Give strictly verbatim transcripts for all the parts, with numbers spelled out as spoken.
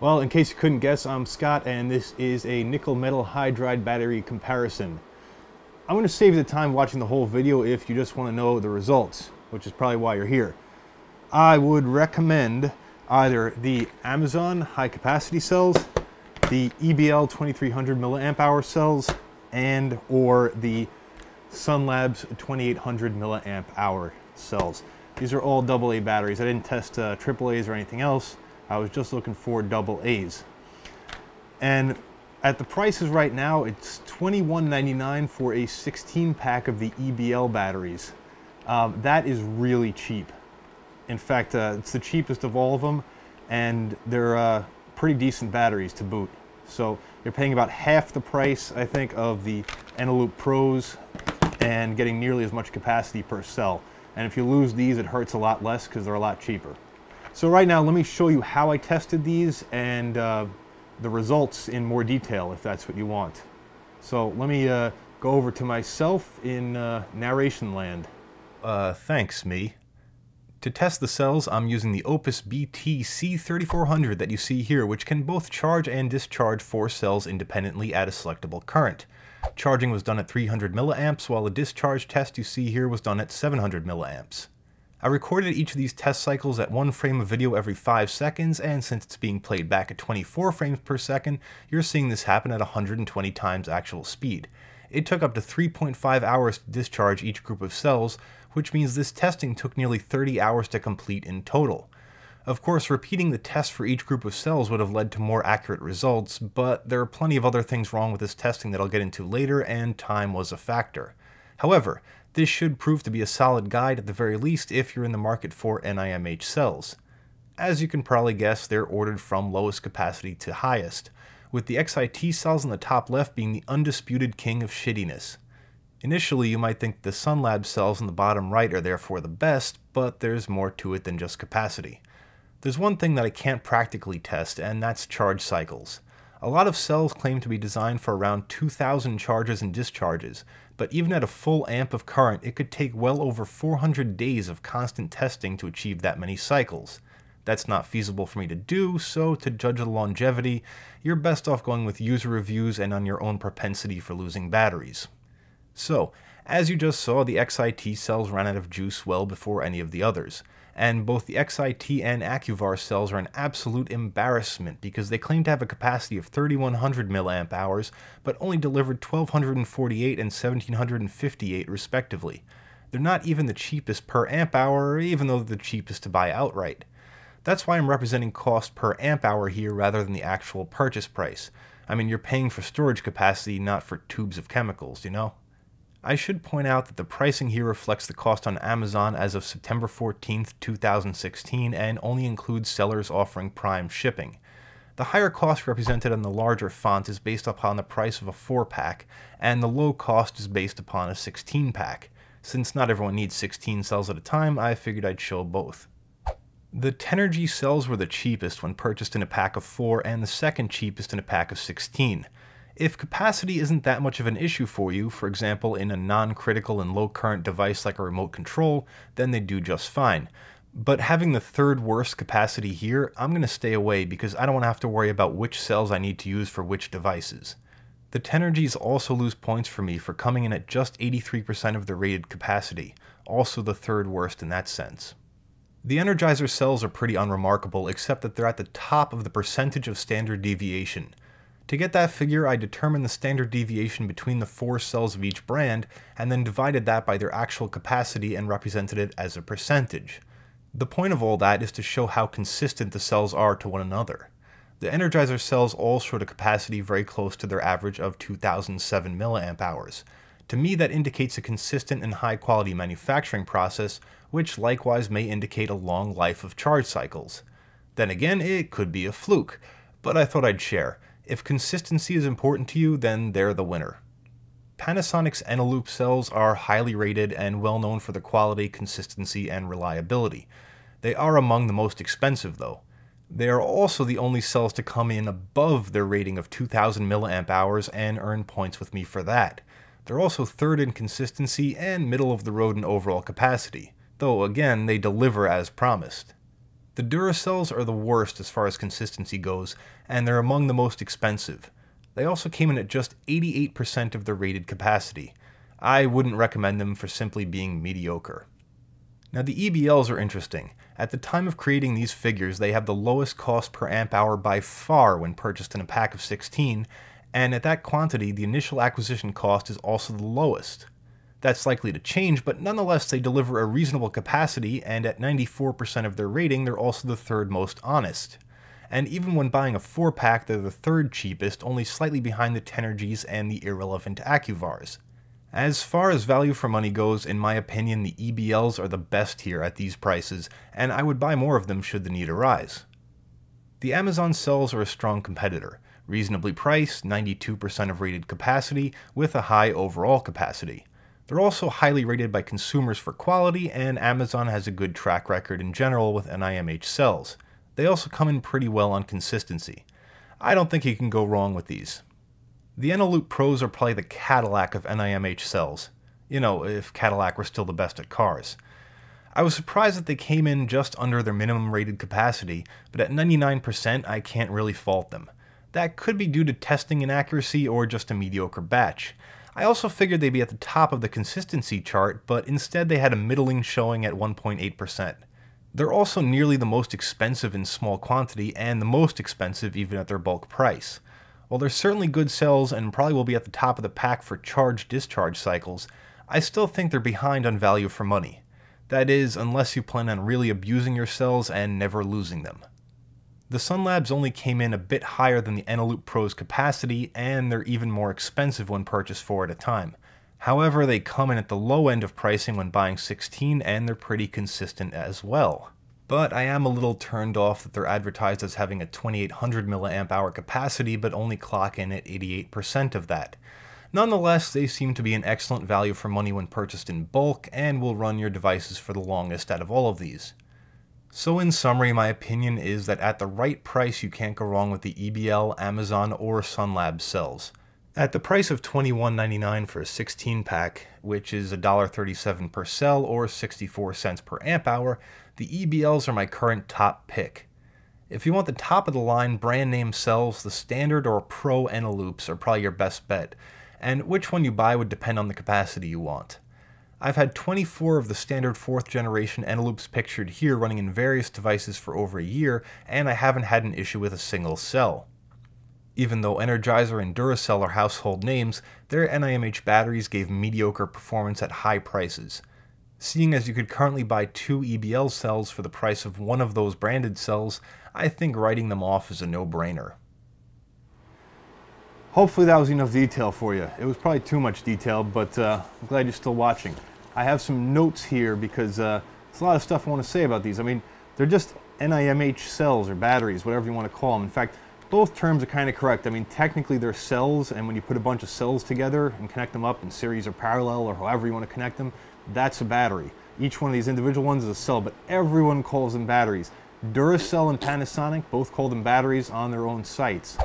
Well, in case you couldn't guess, I'm Scott, and this is a nickel metal hydride battery comparison. I'm going to save you the time watching the whole video if you just want to know the results, which is probably why you're here. I would recommend either the Amazon high capacity cells, the E B L twenty-three hundred milliamp hour cells, and or the SunLabz twenty-eight hundred milliamp hour cells. These are all double A batteries. I didn't test uh, triple A's or anything else. I was just looking for double A's. And at the prices right now, it's twenty-one ninety-nine for a sixteen pack of the E B L batteries. Um, that is really cheap. In fact, uh, it's the cheapest of all of them, and they're uh, pretty decent batteries to boot. So you're paying about half the price, I think, of the Eneloop Pros and getting nearly as much capacity per cell. And if you lose these, it hurts a lot less because they're a lot cheaper. So right now, let me show you how I tested these and uh, the results in more detail, if that's what you want. So let me uh, go over to myself in uh, narration land. Uh, thanks, me. To test the cells, I'm using the Opus B T C thirty-four hundred that you see here, which can both charge and discharge four cells independently at a selectable current. Charging was done at three hundred milliamps, while the discharge test you see here was done at seven hundred milliamps. I recorded each of these test cycles at one frame of video every five seconds, and since it's being played back at twenty-four frames per second, you're seeing this happen at one hundred twenty times actual speed. It took up to three point five hours to discharge each group of cells, which means this testing took nearly thirty hours to complete in total. Of course, repeating the test for each group of cells would have led to more accurate results, but there are plenty of other things wrong with this testing that I'll get into later, and time was a factor. However, this should prove to be a solid guide at the very least if you're in the market for N i M H cells. As you can probably guess, they're ordered from lowest capacity to highest, with the X I T cells in the top left being the undisputed king of shittiness. Initially, you might think the SunLabz cells in the bottom right are therefore the best, but there's more to it than just capacity. There's one thing that I can't practically test, and that's charge cycles. A lot of cells claim to be designed for around two thousand charges and discharges, but even at a full amp of current, it could take well over four hundred days of constant testing to achieve that many cycles. That's not feasible for me to do, so to judge the longevity, you're best off going with user reviews and on your own propensity for losing batteries. So, as you just saw, the X I T cells ran out of juice well before any of the others, and both the X I T and Acuvar cells are an absolute embarrassment because they claim to have a capacity of thirty-one hundred milliamp hours, but only delivered twelve forty-eight and seventeen fifty-eight respectively. They're not even the cheapest per amp hour, even though they're the cheapest to buy outright. That's why I'm representing cost per amp hour here rather than the actual purchase price. I mean, you're paying for storage capacity, not for tubes of chemicals, you know? I should point out that the pricing here reflects the cost on Amazon as of September fourteenth two thousand sixteen and only includes sellers offering prime shipping. The higher cost represented on the larger font is based upon the price of a four pack, and the low cost is based upon a sixteen pack. Since not everyone needs sixteen cells at a time, I figured I'd show both. The Tenergy cells were the cheapest when purchased in a pack of four and the second cheapest in a pack of sixteen. If capacity isn't that much of an issue for you, for example in a non-critical and low-current device like a remote control, then they do just fine. But having the third worst capacity here, I'm going to stay away because I don't want to have to worry about which cells I need to use for which devices. The Tenergies also lose points for me for coming in at just eighty-three percent of their rated capacity, also the third worst in that sense. The Energizer cells are pretty unremarkable except that they're at the top of the percentage of standard deviation. To get that figure, I determined the standard deviation between the four cells of each brand, and then divided that by their actual capacity and represented it as a percentage. The point of all that is to show how consistent the cells are to one another. The Energizer cells all showed a capacity very close to their average of two thousand seven milliamp hours. To me, that indicates a consistent and high-quality manufacturing process, which likewise may indicate a long life of charge cycles. Then again, it could be a fluke, but I thought I'd share. If consistency is important to you, then they're the winner. Panasonic's Eneloop cells are highly rated and well known for their quality, consistency, and reliability. They are among the most expensive though. They are also the only cells to come in above their rating of two thousand milliamp hours and earn points with me for that. They're also third in consistency and middle of the road in overall capacity, though again they deliver as promised. The Duracells are the worst as far as consistency goes, and they're among the most expensive. They also came in at just eighty-eight percent of their rated capacity. I wouldn't recommend them for simply being mediocre. Now the E B Ls are interesting. At the time of creating these figures, they have the lowest cost per amp hour by far when purchased in a pack of sixteen, and at that quantity, the initial acquisition cost is also the lowest. That's likely to change, but nonetheless they deliver a reasonable capacity, and at ninety-four percent of their rating, they're also the third most honest. And even when buying a four-pack, they're the third cheapest, only slightly behind the Tenergies and the irrelevant Acuvars. As far as value for money goes, in my opinion, the E B Ls are the best here at these prices, and I would buy more of them should the need arise. The Amazon cells are a strong competitor, reasonably priced, ninety-two percent of rated capacity, with a high overall capacity. They're also highly rated by consumers for quality, and Amazon has a good track record in general with N i M H cells. They also come in pretty well on consistency. I don't think you can go wrong with these. The Eneloop Pros are probably the Cadillac of N i M H cells. You know, if Cadillac were still the best at cars. I was surprised that they came in just under their minimum rated capacity, but at ninety-nine percent I can't really fault them. That could be due to testing inaccuracy or just a mediocre batch. I also figured they'd be at the top of the consistency chart, but instead they had a middling showing at one point eight percent. They're also nearly the most expensive in small quantity, and the most expensive even at their bulk price. While they're certainly good cells and probably will be at the top of the pack for charge-discharge cycles, I still think they're behind on value for money. That is, unless you plan on really abusing your cells and never losing them. The SunLabz only came in a bit higher than the Eneloop Pro's capacity, and they're even more expensive when purchased four at a time. However, they come in at the low end of pricing when buying sixteen, and they're pretty consistent as well. But I am a little turned off that they're advertised as having a twenty-eight hundred milliamp hour capacity, but only clock in at eighty-eight percent of that. Nonetheless, they seem to be an excellent value for money when purchased in bulk, and will run your devices for the longest out of all of these. So in summary, my opinion is that at the right price you can't go wrong with the E B L, Amazon, or SunLabz cells. At the price of twenty-one ninety-nine for a sixteen pack, which is one dollar thirty-seven per cell or sixty-four cents per amp hour, the E B Ls are my current top pick. If you want the top of the line brand name cells, the standard or Pro Eneloops are probably your best bet, and which one you buy would depend on the capacity you want. I've had twenty-four of the standard fourth generation Eneloops pictured here running in various devices for over a year, and I haven't had an issue with a single cell. Even though Energizer and Duracell are household names, their N i M H batteries gave mediocre performance at high prices. Seeing as you could currently buy two E B L cells for the price of one of those branded cells, I think writing them off is a no-brainer. Hopefully that was enough detail for you. It was probably too much detail, but uh, I'm glad you're still watching. I have some notes here because uh, there's a lot of stuff I want to say about these. I mean, they're just N i M H cells or batteries, whatever you want to call them. In fact, both terms are kind of correct. I mean, technically they're cells, and when you put a bunch of cells together and connect them up in series or parallel or however you want to connect them, that's a battery. Each one of these individual ones is a cell, but everyone calls them batteries. Duracell and Panasonic both call them batteries on their own sites.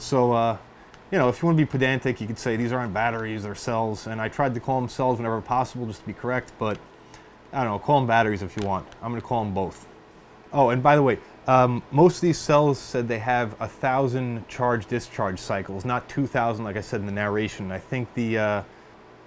So, uh, you know, if you want to be pedantic, you could say these aren't batteries, they're cells, and I tried to call them cells whenever possible just to be correct, but I don't know, call them batteries if you want. I'm going to call them both. Oh, and by the way, um, most of these cells said they have a thousand charge-discharge cycles, not two thousand like I said in the narration. I think the, uh,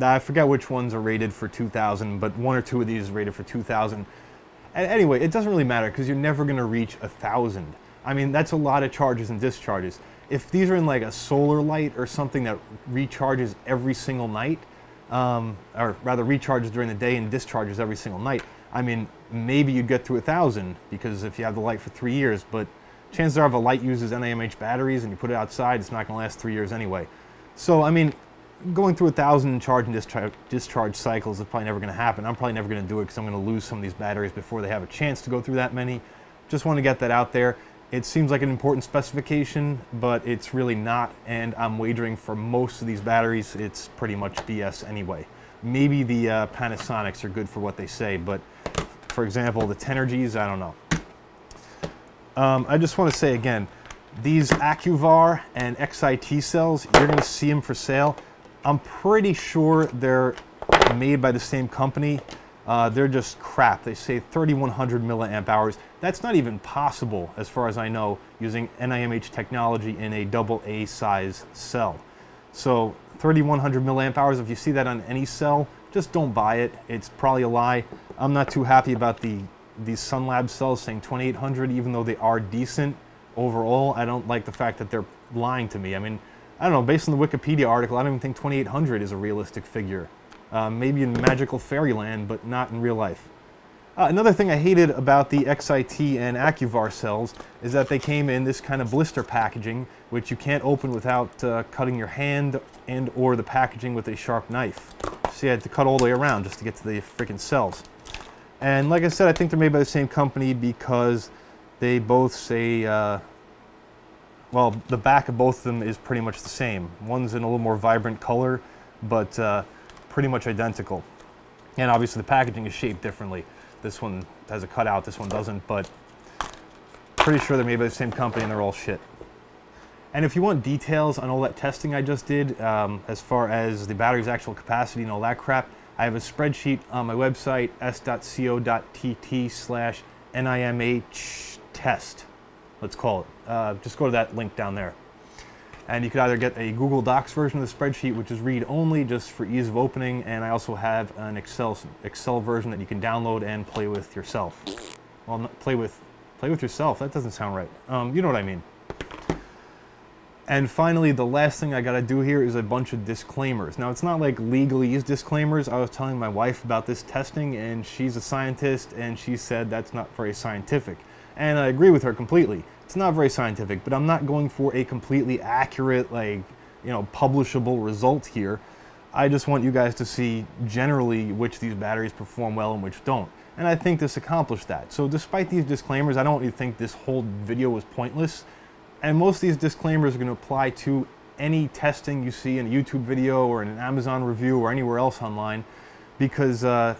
I forget which ones are rated for two thousand, but one or two of these is rated for two thousand. And anyway, it doesn't really matter because you're never going to reach a thousand. I mean, that's a lot of charges and discharges. If these are in like a solar light or something that recharges every single night, um, or rather recharges during the day and discharges every single night, I mean, maybe you'd get to a thousand because if you have the light for three years, but chances are if a light uses N i M H batteries and you put it outside, it's not going to last three years anyway. So, I mean, going through a thousand charge and discharge, discharge cycles is probably never going to happen. I'm probably never going to do it because I'm going to lose some of these batteries before they have a chance to go through that many. Just want to get that out there. It seems like an important specification, but it's really not, and I'm wagering for most of these batteries, it's pretty much B S anyway. Maybe the uh, Panasonics are good for what they say, but for example, the Tenergies, I don't know. Um, I just want to say again, these Acuvar and X I T cells, you're going to see them for sale. I'm pretty sure they're made by the same company. Uh, they're just crap. They say thirty-one hundred milliamp hours. That's not even possible, as far as I know, using N I M H technology in a double A size cell. So thirty-one hundred milliamp hours, if you see that on any cell, just don't buy it. It's probably a lie. I'm not too happy about the these SunLabz cells saying twenty-eight hundred, even though they are decent overall. I don't like the fact that they're lying to me. I mean, I don't know, based on the Wikipedia article, I don't even think twenty-eight hundred is a realistic figure. Uh, maybe in magical fairyland, but not in real life. Uh, another thing I hated about the X I T and Acuvar cells is that they came in this kind of blister packaging, which you can't open without uh, cutting your hand and or the packaging with a sharp knife. So you had to cut all the way around just to get to the freaking cells. And like I said, I think they're made by the same company because they both say, uh, well, the back of both of them is pretty much the same. One's in a little more vibrant color, but uh, pretty much identical. And obviously the packaging is shaped differently. This one has a cutout, this one doesn't, but pretty sure they're made by the same company and they're all shit. And if you want details on all that testing I just did, um, as far as the battery's actual capacity and all that crap, I have a spreadsheet on my website, s dot co dot t t slash N I M H test, let's call it. Uh, just go to that link down there. And you could either get a Google Docs version of the spreadsheet, which is read-only just for ease of opening, and I also have an Excel Excel version that you can download and play with yourself. Well, not play with, play with yourself, that doesn't sound right. Um, you know what I mean. And finally, the last thing I gotta do here is a bunch of disclaimers. Now, it's not like legalese disclaimers. I was telling my wife about this testing, and she's a scientist, and she said that's not very scientific. And I agree with her completely. It's not very scientific, but I'm not going for a completely accurate, like, you know, publishable result here. I just want you guys to see generally which these batteries perform well and which don't. And I think this accomplished that. So despite these disclaimers, I don't want you to think this whole video was pointless. And most of these disclaimers are going to apply to any testing you see in a YouTube video or in an Amazon review or anywhere else online, because uh,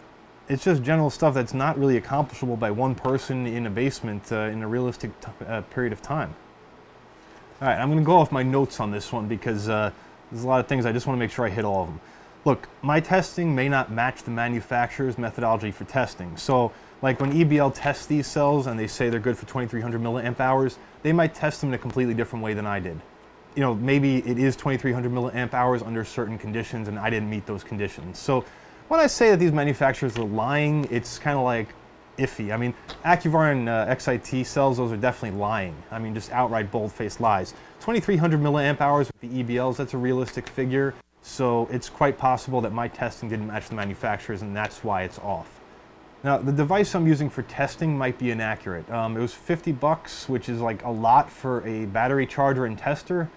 it's just general stuff that's not really accomplishable by one person in a basement uh, in a realistic t uh, period of time. All right, I'm going to go off my notes on this one because uh, there's a lot of things I just want to make sure I hit all of them. Look, my testing may not match the manufacturer's methodology for testing. So, like when E B L tests these cells and they say they're good for twenty-three hundred milliamp hours, they might test them in a completely different way than I did. You know, maybe it is twenty-three hundred milliamp hours under certain conditions and I didn't meet those conditions. So, when I say that these manufacturers are lying, it's kind of like iffy. I mean, Acuvar and uh, X I T cells, those are definitely lying. I mean, just outright bold-faced lies. twenty-three hundred milliamp hours with the E B Ls, that's a realistic figure. So it's quite possible that my testing didn't match the manufacturer's, and that's why it's off. Now, the device I'm using for testing might be inaccurate. Um, it was fifty bucks, which is like a lot for a battery charger and tester,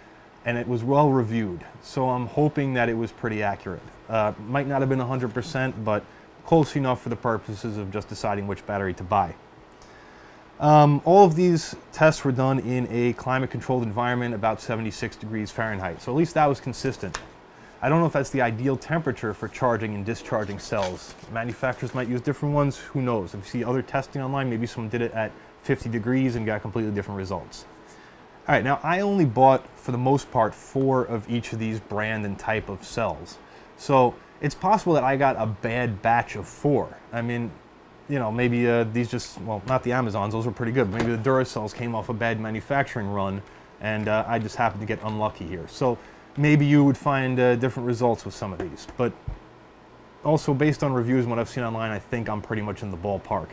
and it was well reviewed. So I'm hoping that it was pretty accurate. Uh, might not have been one hundred percent, but close enough for the purposes of just deciding which battery to buy. Um, all of these tests were done in a climate-controlled environment, about seventy-six degrees Fahrenheit. So at least that was consistent. I don't know if that's the ideal temperature for charging and discharging cells. Manufacturers might use different ones, who knows. If you see other testing online, maybe someone did it at fifty degrees and got completely different results. All right, now I only bought, for the most part, four of each of these brand and type of cells. So it's possible that I got a bad batch of four. I mean, you know, maybe uh, these just, well, not the Amazons, those were pretty good. Maybe the Duracells came off a bad manufacturing run, and uh, I just happened to get unlucky here. So maybe you would find uh, different results with some of these. But also based on reviews and what I've seen online, I think I'm pretty much in the ballpark.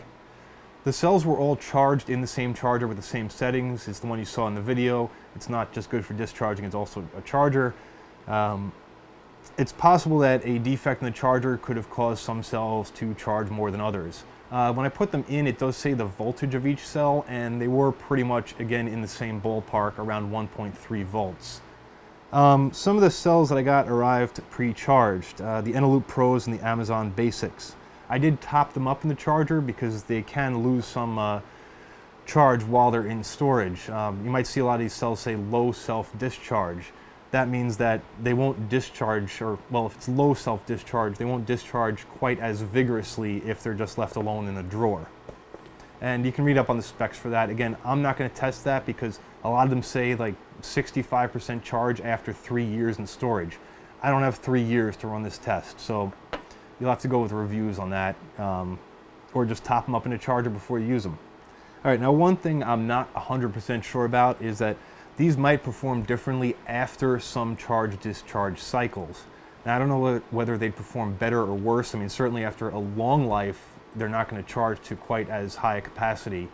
The cells were all charged in the same charger with the same settings. It's the one you saw in the video. It's not just good for discharging, it's also a charger. Um, It's possible that a defect in the charger could have caused some cells to charge more than others. Uh, when I put them in, it does say the voltage of each cell, and they were pretty much, again, in the same ballpark, around one point three volts. Um, some of the cells that I got arrived pre-charged, uh, the Eneloop Pros and the Amazon Basics. I did top them up in the charger because they can lose some uh, charge while they're in storage. Um, you might see a lot of these cells say low self-discharge. That means that they won't discharge, or, well, if it's low self-discharge, they won't discharge quite as vigorously if they're just left alone in a drawer. And you can read up on the specs for that. Again, I'm not going to test that because a lot of them say like sixty-five percent charge after three years in storage. I don't have three years to run this test, so you'll have to go with reviews on that, um, or just top them up in a charger before you use them. All right, now one thing I'm not one hundred percent sure about is that these might perform differently after some charge-discharge cycles. Now, I don't know whether they'd perform better or worse. I mean, certainly after a long life, they're not going to charge to quite as high a capacity.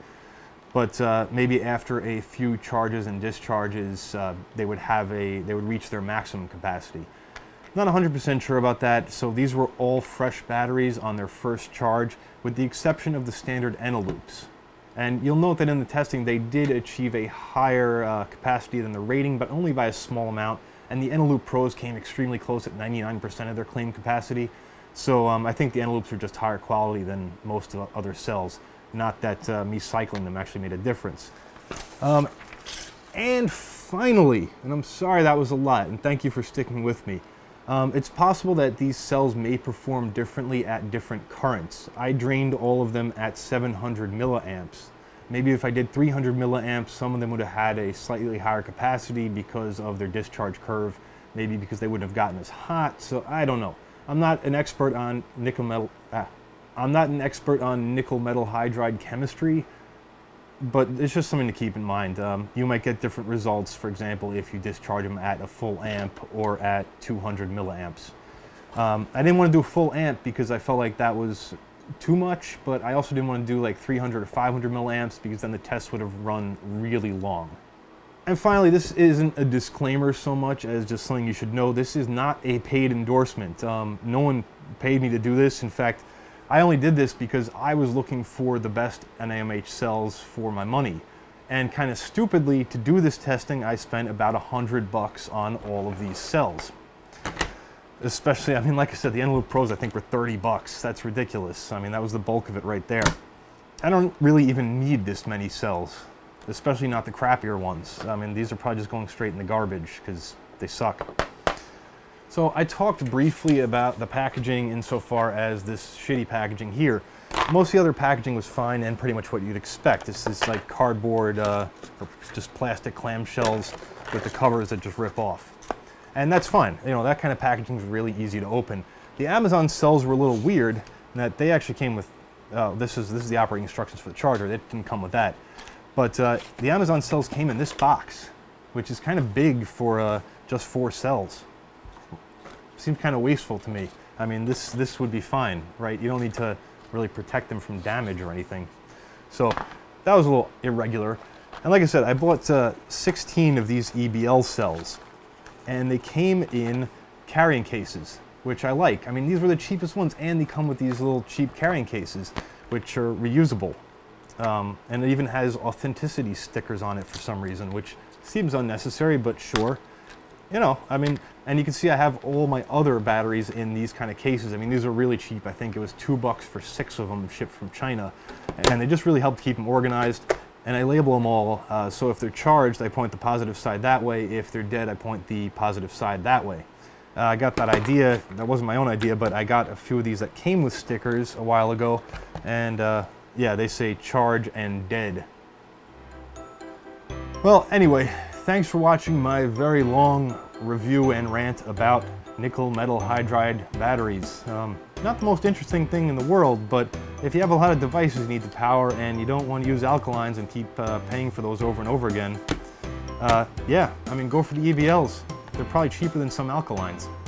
But uh, maybe after a few charges and discharges, uh, they would have a they would reach their maximum capacity. Not one hundred percent sure about that. So these were all fresh batteries on their first charge, with the exception of the standard Eneloops. And you'll note that in the testing, they did achieve a higher uh, capacity than the rating, but only by a small amount. And the Eneloop Pros came extremely close at ninety-nine percent of their claimed capacity. So um, I think the Eneloops are just higher quality than most of the other cells. Not that uh, me cycling them actually made a difference. Um, and finally, and I'm sorry that was a lot, and thank you for sticking with me. Um, it's possible that these cells may perform differently at different currents. I drained all of them at seven hundred milliamps. Maybe if I did three hundred milliamps, some of them would have had a slightly higher capacity because of their discharge curve, maybe because they wouldn't have gotten as hot, so I don't know. I'm not an expert on nickel metal, ah, I'm not an expert on nickel metal hydride chemistry, but it's just something to keep in mind. Um, you might get different results, for example, if you discharge them at a full amp or at two hundred milliamps. Um, I didn't want to do a full amp because I felt like that was too much, but I also didn't want to do like three hundred or five hundred milliamps because then the test would have run really long. And finally, this isn't a disclaimer so much as just something you should know. This is not a paid endorsement. Um, no one paid me to do this. In fact, I only did this because I was looking for the best N i M H cells for my money. And kind of stupidly, to do this testing, I spent about a hundred bucks on all of these cells. Especially, I mean, like I said, the Eneloop Pros, I think, were thirty bucks. That's ridiculous. I mean, that was the bulk of it right there. I don't really even need this many cells, especially not the crappier ones. I mean, these are probably just going straight in the garbage because they suck. So I talked briefly about the packaging insofar as this shitty packaging here. Most of the other packaging was fine and pretty much what you'd expect. This is like cardboard, uh, or just plastic clamshells with the covers that just rip off. And that's fine. You know, that kind of packaging is really easy to open. The Amazon cells were a little weird in that they actually came with, uh, this is, this is the operating instructions for the charger. It didn't come with that. But uh, the Amazon cells came in this box, which is kind of big for uh, just four cells. Seems kind of wasteful to me. I mean, this this would be fine, right? You don't need to really protect them from damage or anything. So that was a little irregular. And like I said, I bought uh, sixteen of these E B L cells, and they came in carrying cases, which I like. I mean, these were the cheapest ones, and they come with these little cheap carrying cases, which are reusable. Um, and it even has authenticity stickers on it for some reason, which seems unnecessary, but sure. You know, I mean, and you can see I have all my other batteries in these kind of cases. I mean, these are really cheap. I think it was two bucks for six of them shipped from China. And they just really help keep them organized. And I label them all, uh, so if they're charged, I point the positive side that way. If they're dead, I point the positive side that way. Uh, I got that idea. That wasn't my own idea, but I got a few of these that came with stickers a while ago. And uh, yeah, they say charge and dead. Well, anyway. Thanks for watching my very long review and rant about nickel metal hydride batteries. Um, not the most interesting thing in the world, but if you have a lot of devices you need to power and you don't want to use alkalines and keep uh, paying for those over and over again, uh, yeah, I mean, go for the E B Ls. They're probably cheaper than some alkalines.